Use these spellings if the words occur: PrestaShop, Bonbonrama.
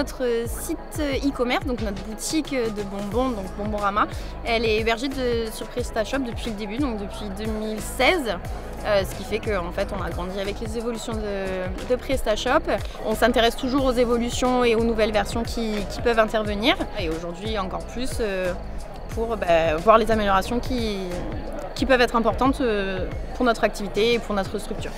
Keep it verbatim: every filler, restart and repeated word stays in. notre site e-commerce, donc notre boutique de bonbons, donc Bonbonrama, elle est hébergée de, sur PrestaShop depuis le début, donc depuis deux mille seize. Euh, ce qui fait qu'en fait on a grandi avec les évolutions de, de PrestaShop. On s'intéresse toujours aux évolutions et aux nouvelles versions qui, qui peuvent intervenir. Et aujourd'hui encore plus euh, pour bah, voir les améliorations qui, qui peuvent être importantes euh, pour notre activité et pour notre structure.